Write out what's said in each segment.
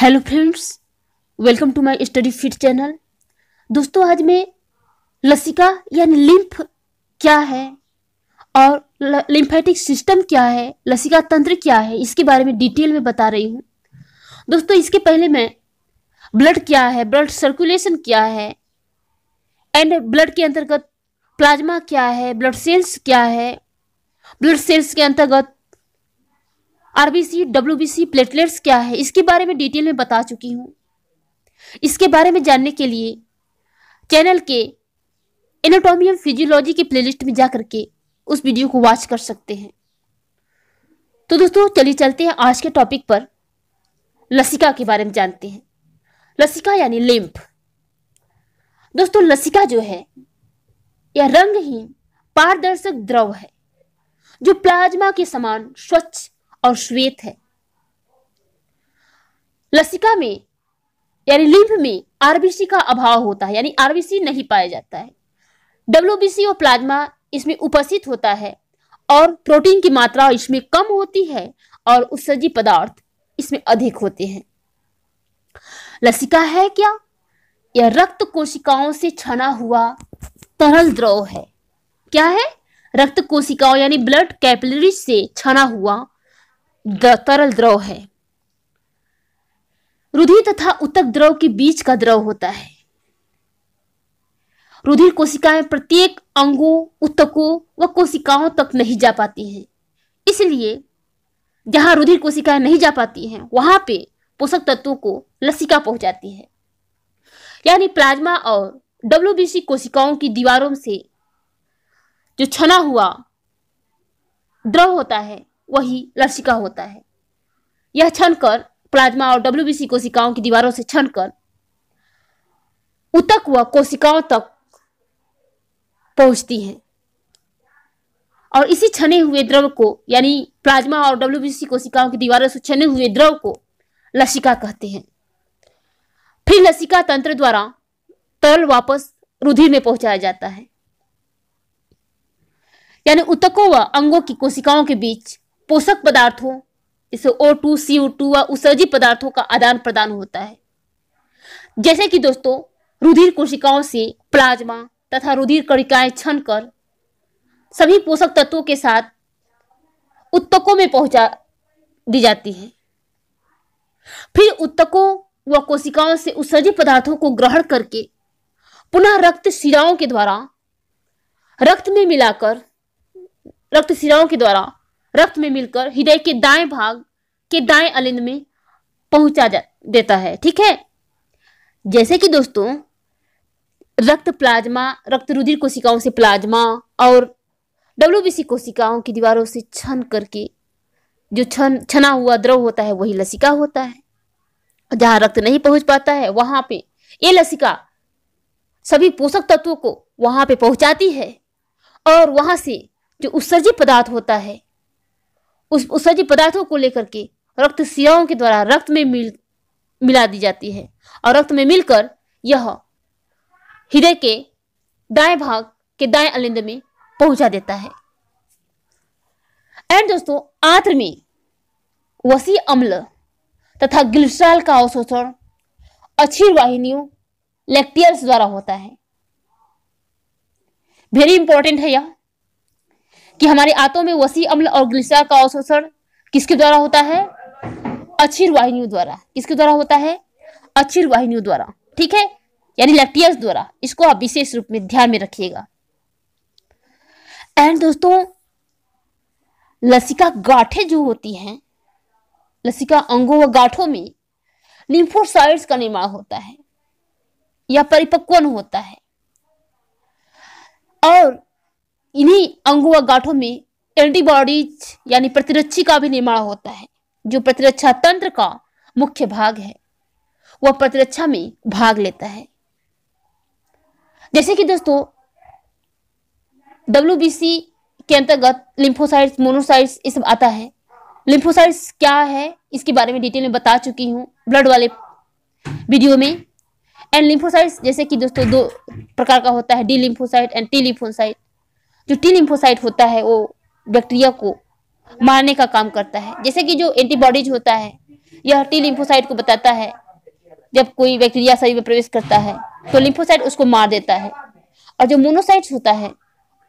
Hello friends, welcome to my study fit channel. दोस्तों, आज मैं लसिका यानी लिम्फ क्या है और लिम्फेटिक सिस्टम क्या है, लसिका तंत्र क्या है, इसके बारे में डिटेल में बता रही हूँ। दोस्तों, इसके पहले मैं ब्लड क्या है, ब्लड सर्कुलेशन क्या है एंड ब्लड के अंतर्गत प्लाज्मा क्या है, ब्लड सेल्स क्या है, ब्लड सेल्स के अंतर्गत आरबीसी, डब्ल्यूबीसी, प्लेटलेट्स क्या है, इसके बारे में डिटेल में बता चुकी हूँ। इसके बारे में जानने के लिए चैनल के एनाटॉमी एंड फिजियोलॉजी के प्लेलिस्ट में जा करके उस वीडियो को वॉच कर सकते हैं। तो दोस्तों, चलिए चलते हैं आज के टॉपिक पर। लसिका के बारे में जानते हैं। लसिका यानी लिम्फ। दोस्तों, लसिका जो है यह रंगहीन पारदर्शक द्रव है जो प्लाज्मा के समान स्वच्छ और श्वेत है। लसिका में यानी लिम्फ में आरबीसी का अभाव होता है, यानी आरबीसी नहीं पाया जाता है। डब्ल्यूबीसी और प्लाज्मा इसमें उपस्थित होता है और प्रोटीन की मात्रा इसमें कम होती है और उत्सर्जी पदार्थ इसमें अधिक होते हैं। लसिका है क्या? यह रक्त कोशिकाओं से छना हुआ तरल द्रव है। क्या है? रक्त कोशिकाओं यानी ब्लड कैपिलरीज से छना हुआ तरल द्रव है। रुधिर तथा उत्तक द्रव के बीच का द्रव होता है। रुधिर कोशिकाएं प्रत्येक अंगों, उत्तकों व कोशिकाओं तक नहीं जा पाती हैं, इसलिए जहां रुधिर कोशिकाएं नहीं जा पाती हैं वहां पे पोषक तत्वों को लसिका पहुंचाती है। यानी प्लाज्मा और डब्ल्यूबीसी कोशिकाओं की दीवारों से जो छना हुआ द्रव होता है वही लसिका होता है। यह छनकर प्लाज्मा और डब्ल्यूबीसी कोशिकाओं की दीवारों से छनकर ऊतक व कोशिकाओं तक पहुंचती है और इसी छने हुए द्रव को यानी प्लाज्मा और डब्ल्यूबीसी कोशिकाओं की दीवारों से छने हुए द्रव को लसिका कहते हैं। फिर लसिका तंत्र द्वारा तरल वापस रुधिर में पहुंचाया जाता है। यानी ऊतकों व अंगों की कोशिकाओं के बीच पोषक पदार्थों जैसे O2, CO2 व उत्सर्जी पदार्थों का आदान प्रदान होता है। जैसे कि दोस्तों, रुधिर कोशिकाओं से प्लाज्मा तथा रुधिर कणिकाएं छनकर सभी पोषक तत्वों के साथ ऊतकों में पहुंचा दी जाती है। फिर ऊतकों व कोशिकाओं से उत्सर्जी पदार्थों को ग्रहण करके पुनः रक्त शिराओं के द्वारा रक्त में मिलकर हृदय के दाएं भाग के दाएं अलिंद में पहुंचा देता है। ठीक है। जैसे कि दोस्तों, रक्त रुधिर कोशिकाओं से प्लाज्मा और डब्ल्यूबीसी कोशिकाओं की दीवारों से छन करके जो छना हुआ द्रव होता है वही लसिका होता है। जहां रक्त नहीं पहुंच पाता है वहां पे ये लसिका सभी पोषक तत्वों को वहां पे पहुंचाती है और वहां से जो उत्सर्जी पदार्थ होता है उस उत्सर्जी पदार्थों को लेकर के रक्त शिराओं के द्वारा रक्त में मिला दी जाती है और रक्त में मिलकर यह हृदय के दाएं भाग के दाएं अलिंद में पहुंचा देता है। एंड दोस्तों, आंत्र में वसी अम्ल तथा ग्लिसरॉल का अवशोषण अक्षीर वाहिनियों लैक्टियल्स द्वारा होता है। वेरी इंपॉर्टेंट है यह कि हमारे आंतों में वसी अम्ल और ग्लिसरॉल का अवशोषण किसके द्वारा होता है? अक्षीर वाहिनियों द्वारा। किसके द्वारा होता है? अक्षीर वाहिनियों द्वारा। ठीक है, यानी लैक्टियल्स द्वारा। इसको आप विशेष रूप में ध्यान में रखिएगा। एंड दोस्तों, लसिका गांठें जो होती हैं, लसिका अंगों व गांठों में लिम्फोसाइट्स का निर्माण होता है या परिपक्वन होता है और इन्हीं अंगों व गांठों में एंटीबॉडीज यानी प्रतिरक्षी का भी निर्माण होता है जो प्रतिरक्षा तंत्र का मुख्य भाग है। वह प्रतिरक्षा में भाग लेता है। जैसे कि दोस्तों, डब्ल्यूबीसी के अंतर्गत लिम्फोसाइट्स, मोनोसाइट्स ये सब आता है। लिम्फोसाइट्स क्या है इसके बारे में डिटेल में बता चुकी हूँ ब्लड वाले वीडियो में। एंड लिम्फोसाइट्स जैसे कि दोस्तों दो प्रकार का होता है, D lymphocyte and T lymphocyte. जो टी लिम्फोसाइट होता है वो बैक्टीरिया को मारने का काम करता है। जैसे कि जो एंटीबॉडीज होता है यह टी लिम्फोसाइट को बताता है जब कोई बैक्टीरिया शरीर में प्रवेश करता है तो लिम्फोसाइट उसको मार देता है, और जो मोनोसाइट होता है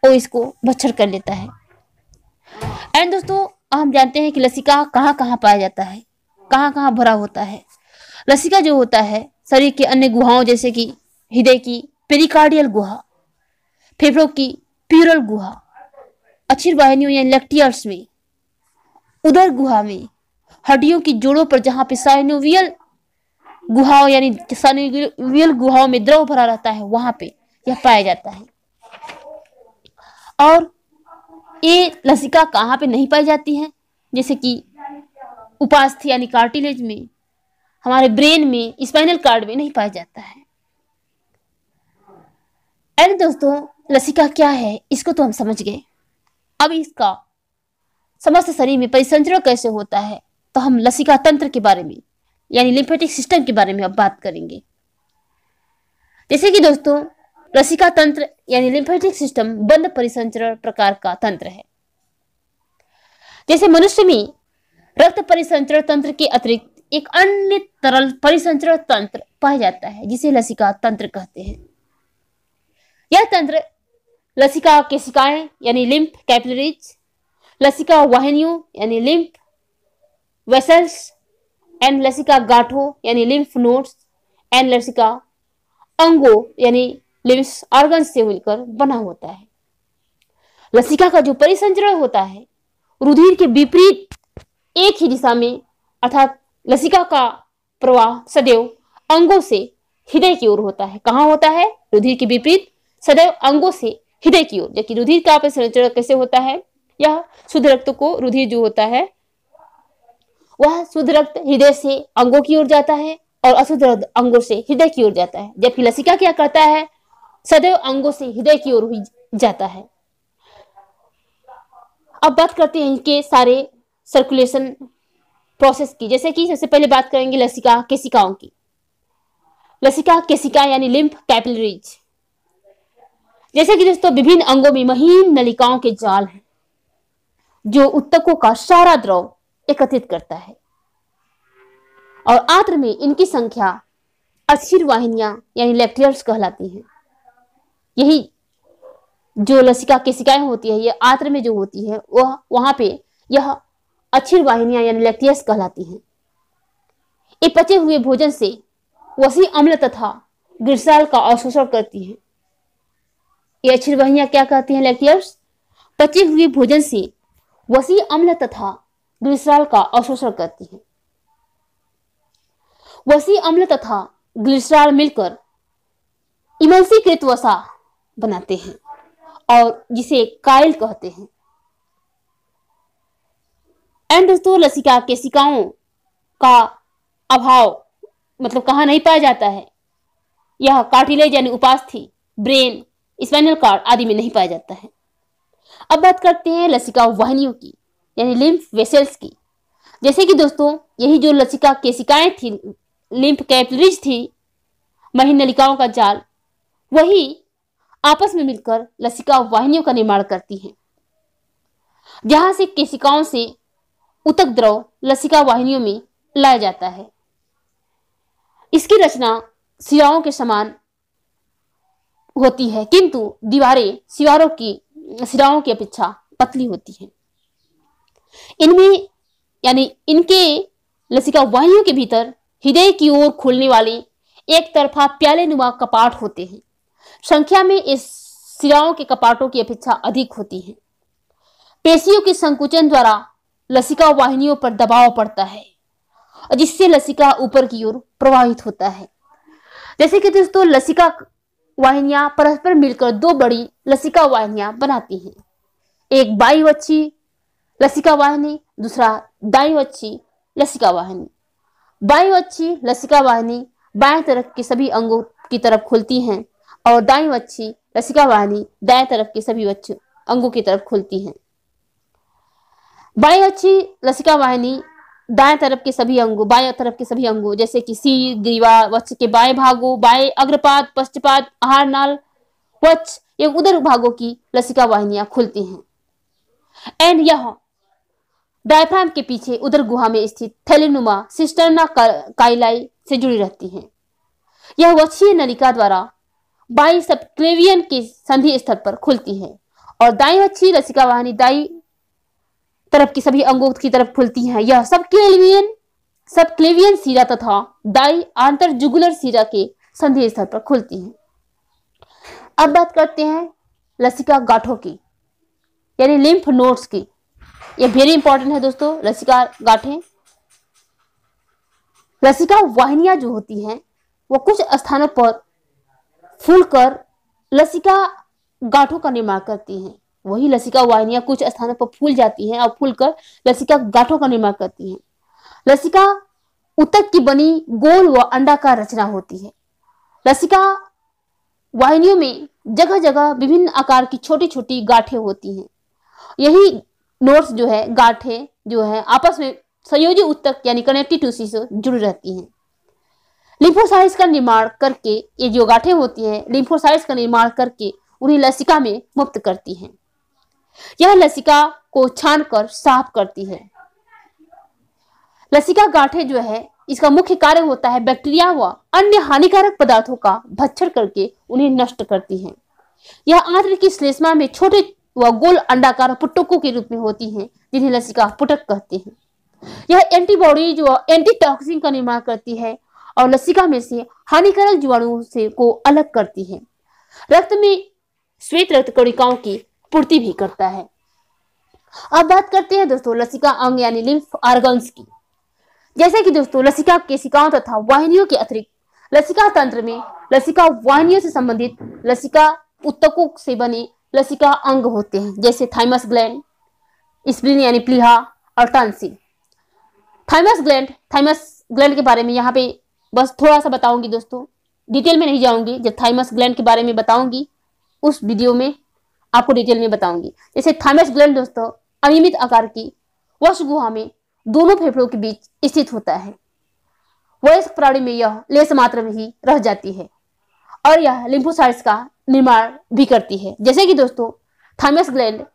वो इसको भक्षण कर लेता है। एंड दोस्तों हम जानते हैं कि लसिका कहाँ पाया जाता है, कहाँ भरा होता है। लसिका जो होता है शरीर के अन्य गुहाओं जैसे कि हृदय की पेरिकार्डियल गुहा, फेफड़ों की प्यूरल गुहा, अक्षीर वाहिनियों या लैक्टियल्स में, उदर गुहा में, हड्डियों की जोड़ों पर जहाँ पे साइनोवियल गुहाओं यानी साइनोवियल गुहाओं में द्रव भरा रहता है वहां पे यह पाया जाता है। और ये लसिका कहाँ पे नहीं पाई जाती है, जैसे कि उपास्थि यानी कार्टिलेज में, हमारे ब्रेन में, स्पाइनल कार्ड में नहीं पाया जाता है। एंड दोस्तों लसिका क्या है इसको तो हम समझ गए। अब इसका समस्त शरीर में परिसंचरण कैसे होता है तो हम लसिका तंत्र के बारे में यानी लिम्फेटिक सिस्टम के बारे में अब बात करेंगे। जैसे कि दोस्तों लसिका तंत्र यानी लिम्फेटिक सिस्टम बंद परिसंचरण प्रकार का तंत्र है। जैसे मनुष्य में रक्त परिसंचरण तंत्र के अतिरिक्त एक अन्य तरल परिसंचरण तंत्र पाया जाता है जिसे लसिका तंत्र कहते हैं। यह तंत्र लसिका केशिकाएं यानी लिम्फ कैपिलरीज, लसिका वाहिनियों यानी लिम्फ वेसल्स एंड लसिका गांठों यानी लिम्फ नोड्स एंड लसिका अंगों यानी लिम्फ ऑर्गन से मिलकर बना होता है। लसिका का जो परिसंचरण होता है रुधिर के विपरीत एक ही दिशा में, अर्थात लसिका का प्रवाह सदैव अंगों से हृदय की ओर होता है। कहाँ होता है? रुधिर के विपरीत, सदैव अंगों से हृदय की ओर। जबकि रुधिर का परिसंचरण कैसे होता है, यह शुद्ध रक्त को, रुधिर जो होता है वह शुद्ध रक्त हृदय से अंगों की ओर जाता है और अशुद्ध रक्त अंगों से हृदय की ओर जाता है। जबकि लसिका क्या करता है, सदैव अंगों से हृदय की ओर जाता है। अब बात करते हैं इनके सारे सर्कुलेशन प्रोसेस की। जैसे कि सबसे पहले बात करेंगे लसिका केशिकाओं की। लसिका केशिका यानी लिम्फ कैपिलरीज, जैसे कि दोस्तों विभिन्न अंगों में महीन नलिकाओं के जाल हैं जो उत्तकों का सारा द्रव एकत्रित करता है, और आंत्र में इनकी संख्या अक्षीर वाहिनियां यानी लैक्टियल्स कहलाती हैं। यही जो लसिका केशिकाएं होती है, ये आंत्र में जो होती है वह वहां पे यह अक्षीर वाहिनियां यानी लैक्टियस कहलाती हैं। ये पचे हुए भोजन से वसी अम्ल तथा ग्लिसरॉल का अवशोषण करती हैं। ये अक्षीर वाहिनियां क्या कहती हैं, लैक्टियस पचे हुए भोजन से वसी अम्ल तथा ग्लिसरॉल का अवशोषण करती हैं। वसी अम्ल तथा ग्लिसरॉल मिलकर इमल्सीकृत वसा बनाते हैं और जिसे काइल कहते हैं। एंड दोस्तों लसिका केशिकाओं का अभाव मतलब कहाँ नहीं पाया जाता है, यह कार्टिलेज यानी उपास्थि, ब्रेन, स्पाइनल कार्ड आदि में नहीं पाया जाता है। अब बात करते हैं लसिका वाहिनियों की यानी लिम्फ वेसल्स की। जैसे कि दोस्तों यही जो लसिका केशिकाएं थी, लिम्फ कैपिलरीज थी, महीन नलिकाओं का जाल, वही आपस में मिलकर लसिका वाहिनियों का निर्माण करती हैं, जहां से केशिकाओं से उत्तक द्रव लसिका वाहिनियों में लाया जाता है। इसकी रचना सिराओं के समान होती है, किंतु दीवारें सिराओं की अपेक्षा पतली होती है। इनमें यानी इनके लसिका वाहिनियों के भीतर हृदय की ओर खुलने वाले एक तरफा प्याले नुमा कपाट होते हैं। संख्या में इस सिराओं के कपाटों की अपेक्षा अधिक होती है। पेशियों के संकुचन द्वारा लसिका वाहिनियों पर दबाव पड़ता है जिससे लसिका ऊपर की ओर प्रवाहित होता है। जैसे कि दोस्तों लसिका वाहिनियां परस्पर मिलकर दो बड़ी लसिका वाहिनियां बनाती हैं, एक बाई वक्षी लसिका वाहिनी, दूसरा दाई वक्षी लसिका वाहिनी। बाई वक्षी लसिका वाहिनी बाएं तरफ के सभी अंगों की तरफ खुलती हैं और दाई वक्षी लसिका वाहिनी दाएं तरफ के सभी अंगों की तरफ खुलती हैं। बाएं अच्छी लसिका वाहिनी दाएं तरफ के सभी अंगों, बाएं तरफ के सभी अंगों जैसे कि सिर, ग्रीवा, वक्ष के बाएं भागों, बाएं अग्रपाद, पश्चपाद, आहार नाल, वक्ष एवं उदर भागों की लसिका वाहिनियां खुलती हैं। एंड यह डायफ्राम के पीछे उदर गुहा में स्थित थैलीनुमा सिस्टरना काइलाई से जुड़ी रहती हैं। यह वक्षीय नलिका द्वारा बाई सबक्लेवियन के संधि स्थल पर खुलती है और दाई वक्षीय रसिका वाहिनी दाई तरफ की सभी अंगों की तरफ खुलती है। यह सबक्लेवियन सिरा तथा दाई आंतर जुगुलर सिरा के संधि स्थल पर खुलती है। अब बात करते हैं लसिका गांठों की यानी लिम्फ नोड्स की। ये वेरी इंपॉर्टेंट है दोस्तों। लसिका गांठें, लसिका वाहिनियां जो होती हैं वो कुछ स्थानों पर फूलकर लसिका गांठों का निर्माण करती हैं। वही लसिका वाहिनियां कुछ स्थानों पर फूल जाती हैं और फूलकर लसिका गांठों का निर्माण करती हैं। लसिका ऊतक की बनी गोल व अंडाकार रचना होती है। लसिका वाहिनियों में जगह जगह विभिन्न आकार की छोटी छोटी गांठें होती हैं। यही नोड्स जो है, गांठें जो है, आपस में संयोजी ऊतक यानी कनेक्टिव टिश्यू से जुड़ी रहती हैं। लिम्फोसाइट्स का निर्माण करके ये जो गांठें होती हैं, लिम्फोसाइट्स का निर्माण करके उन्हें लसिका में मुक्त करती हैं। यह लसिका को छानकर साफ करती है। लसिका गांठें जो है, इसका मुख्य कार्य होता है बैक्टीरिया व अन्य हानिकारक पदार्थों का भक्षण करके उन्हें नष्ट करती है। यह आंत्र की श्लेष्मा में छोटे व गोल अंडाकार पुटकों के रूप में होती हैं, जिन्हें लसिका पुटक कहते हैं। यह एंटीबॉडीज व एंटीटॉक्सिन का निर्माण करती है और लसिका में से हानिकारक जीवाणुओं से को अलग करती है। रक्त में श्वेत रक्त कणिकाओं की पूर्ति भी करता है। अब बात करते हैं दोस्तों लसिका अंग यानी लिम्फ ऑर्गन्स की। जैसे कि दोस्तों लसिका केशिकाओं तथा वाहिनियों के अतिरिक्त लसिका तंत्र में लसिका वाहिनियों से संबंधित लसिका उत्तकों से बने लसिका अंग होते हैं, जैसे थाइमस ग्लैंड, स्प्लीन यानी प्लीहा और टॉन्सिल। थाइमस ग्लैंड के बारे में यहाँ पे बस थोड़ा सा बताऊंगी दोस्तों, डिटेल में नहीं जाऊंगी। जब थाइमस ग्लैंड के बारे में बताऊंगी उस वीडियो में आपको डिटेल में बताऊंगी। जैसे थाइमस ग्लैंड दोस्तों अनियमित आकार की वश गुहा में दोनों फेफड़ों के बीच स्थित होता है। वयस्क प्राणी में यह लेस मात्र में ही रह जाती है और यह लिम्फोसाइट्स का निर्माण भी करती है। जैसे कि दोस्तों थाइमस ग्लैंड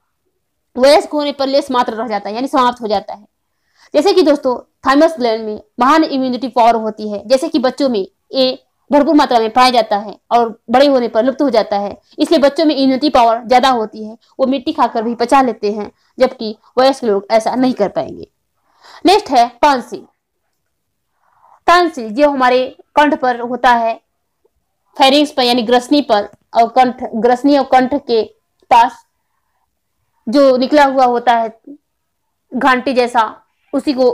वयस्क होने पर लेस मात्र रह जाता है यानी समाप्त हो जाता है। जैसे कि दोस्तों थाइमस ग्लैंड में महान इम्यूनिटी पावर होती है। जैसे कि बच्चों में ये भरपूर मात्रा में पाया जाता है और बड़े होने पर लुप्त हो जाता है, इसलिए बच्चों में इम्यूनिटी पावर ज्यादा होती है। वो मिट्टी खाकर भी पचा लेते हैं, जबकि वयस्क लोग ऐसा नहीं कर पाएंगे। नेक्स्ट है टॉन्सिल। टॉन्सिल जो हमारे कंठ पर होता है, फेरिंग्स पर यानी ग्रसनी पर और कंठ, ग्रसनी और कंठ के पास जो निकला हुआ होता है घांटी जैसा, उसी को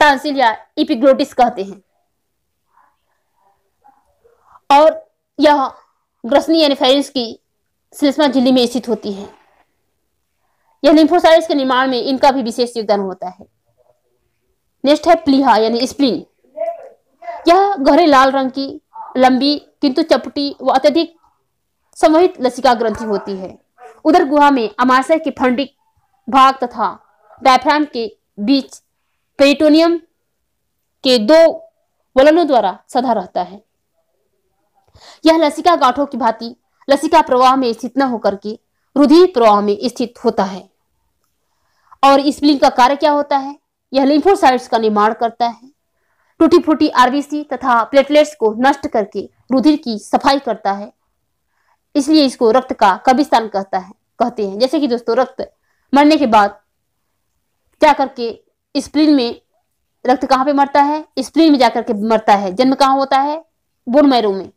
टॉन्सिल या इपिग्रोटिस कहते हैं। और यह ग्रसनी यानी फेरिंग्स की श्लेष्मा झिल्ली में स्थित होती है। यह लिम्फोसाइट्स के निर्माण में इनका भी विशेष योगदान होता है। नेक्स्ट है प्लीहा यानी स्प्लीन। यह गहरे लाल रंग की लंबी किंतु चपटी व अत्यधिक समहित लसिका ग्रंथि होती है। उदर गुहा में अमाशय के फंडिक भाग तथा डायफ्राम के बीच पेरिटोनियम के दो वलनों द्वारा सधा रहता है। यह लसिका गांठों की भांति लसिका प्रवाह में स्थित न होकर के रुधिर प्रवाह में स्थित होता है। और स्प्लीन का कार्य क्या होता है? यह लिम्फोसाइट्स का निर्माण करता है। टूटी फूटी आरबीसी तथा प्लेटलेट्स को नष्ट करके रुधिर की सफाई करता है, इसलिए इसको रक्त का कब्रिस्तान कहते हैं। जैसे कि दोस्तों रक्त मरने के बाद जाकर के स्प्लीन में, रक्त कहाँ पे मरता है? स्प्लीन में जाकर के मरता है। जन्म कहाँ होता है? बोन मैरो में।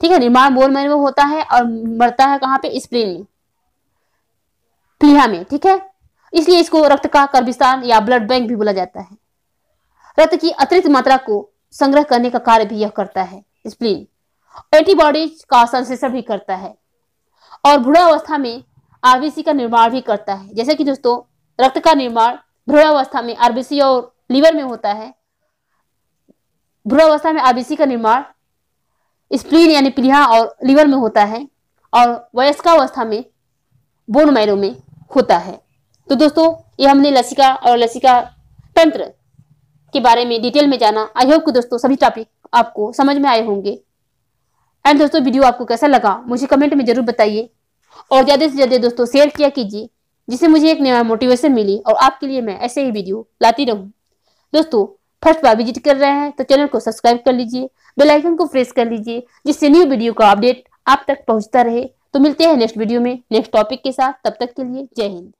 ठीक है, निर्माण बोन मैरो में होता है और मरता है कहाँ पे? स्प्लीन में, प्लीहा में। ठीक है, इसलिए इसको रक्त का कब्रिस्तान या ब्लड बैंक भी बोला जाता है। रक्त की अतिरिक्त मात्रा को संग्रह करने का कार्य भी यह करता है स्प्लीन। एंटीबॉडीज का संश्लेषण भी करता है और बूढ़ावस्था में आरबीसी का निर्माण भी करता है। जैसे कि दोस्तों रक्त का निर्माण बूढ़ावस्था में आरबीसी और लीवर में होता है। बूढ़ावस्था में आरबीसी का निर्माण स्प्लीन यानी प्लीहा और लीवर में होता है और वयस्कावस्था में बोन मैरो में होता है। तो दोस्तों ये हमने लसिका और लसिका तंत्र के बारे में डिटेल में जाना। आई होप कि दोस्तों सभी टॉपिक आपको समझ में आए होंगे। एंड दोस्तों वीडियो आपको कैसा लगा मुझे कमेंट में जरूर बताइए और ज़्यादा से ज़्यादा दोस्तों शेयर किया कीजिए जिससे मुझे एक नया मोटिवेशन मिली और आपके लिए मैं ऐसे ही वीडियो लाती रहूं। दोस्तों, फर्स्ट बार विजिट कर रहे हैं तो चैनल को सब्सक्राइब कर लीजिए, बेल आइकन को प्रेस कर लीजिए जिससे न्यू वीडियो का अपडेट आप तक पहुंचता रहे। तो मिलते हैं नेक्स्ट वीडियो में नेक्स्ट टॉपिक के साथ, तब तक के लिए जय हिंद।